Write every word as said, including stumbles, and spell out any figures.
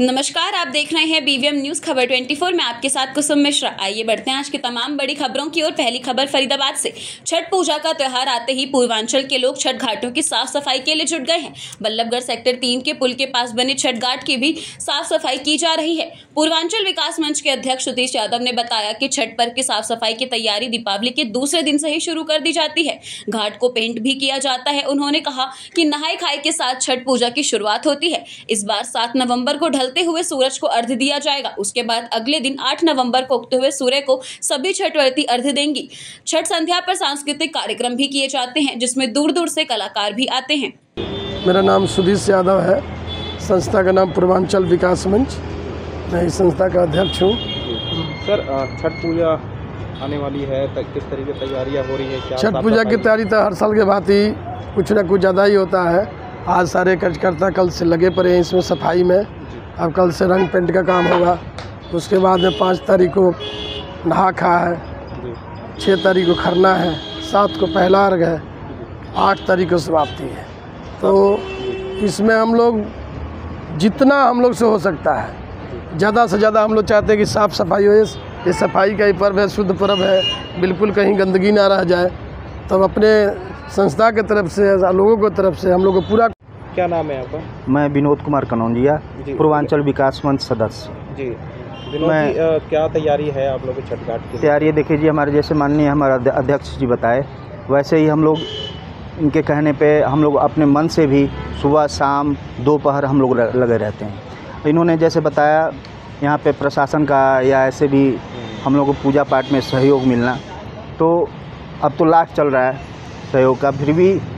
नमस्कार, आप देख रहे हैं बीवीएम न्यूज खबर चौबीस में आपके साथ कुसुम मिश्रा। आइए बढ़ते हैं आज की तमाम बड़ी खबरों की ओर। पहली खबर फरीदाबाद से। छठ पूजा का त्यौहार आते ही पूर्वांचल के लोग छठ घाटों की साफ सफाई के लिए जुट गए हैं। बल्लभगढ़ सेक्टर तीन के पुल के पास बने छठ घाट की भी साफ सफाई की जा रही है। पूर्वांचल विकास मंच के अध्यक्ष सदेश यादव ने बताया कि छठ पर्व की साफ सफाई की तैयारी दीपावली के दूसरे दिन से ही शुरू कर दी जाती है। घाट को पेंट भी किया जाता है। उन्होंने कहा कि नहाए खाए के साथ छठ पूजा की शुरुआत होती है। इस बार सात नवम्बर को चलते हुए सूरज को अर्घ्य दिया जाएगा। उसके बाद अगले दिन आठ नवंबर को उगते हुए सूर्य को सभी छठ व्रती अर्घ्य देंगी। छठ संध्या पर सांस्कृतिक कार्यक्रम भी किए जाते हैं, जिसमें दूर दूर से कलाकार भी आते हैं। मेरा नाम सदेश यादव है। संस्था का नाम पूर्वांचल विकास मंच। मैं इस संस्था का अध्यक्ष हूँ। सर, छठ पूजा आने वाली है, किस तरह की तैयारियाँ हो रही है? छठ पूजा की तैयारी तो हर साल के बात ही कुछ न कुछ ज़्यादा ही होता है। आज सारे कार्यकर्ता कल से लगे पड़े हैं इसमें सफाई में। अब कल से रंग पेंट का काम होगा। उसके बाद में पाँच तारीख को नहा खा है, छः तारीख को खरना है, सात को पहला अर्घ है, आठ तारीख को समाप्ति है। तो इसमें हम लोग जितना हम लोग से हो सकता है ज़्यादा से ज़्यादा हम लोग चाहते हैं कि साफ़ सफाई हो। ये सफाई का ही पर्व है, शुद्ध पर्व है, बिल्कुल कहीं गंदगी ना रह जाए। तो अपने संस्था के तरफ से, लोगों की तरफ से हम लोग को पूरा। क्या नाम है आपका? मैं विनोद कुमार कनौजिया, पूर्वांचल विकास मंच सदस्य। जी विनोद जी, आ, क्या तैयारी है आप लोगों की छठ घाट की? तैयारी देखिए जी, हमारे जैसे माननीय हमारे अध्यक्ष जी बताए वैसे ही हम लोग इनके कहने पे हम लोग अपने मन से भी सुबह शाम दोपहर हम लोग लगे रहते हैं। इन्होंने जैसे बताया यहाँ पे प्रशासन का या ऐसे भी हम लोग को पूजा पाठ में सहयोग मिलना, तो अब तो लाख चल रहा है सहयोग का, फिर भी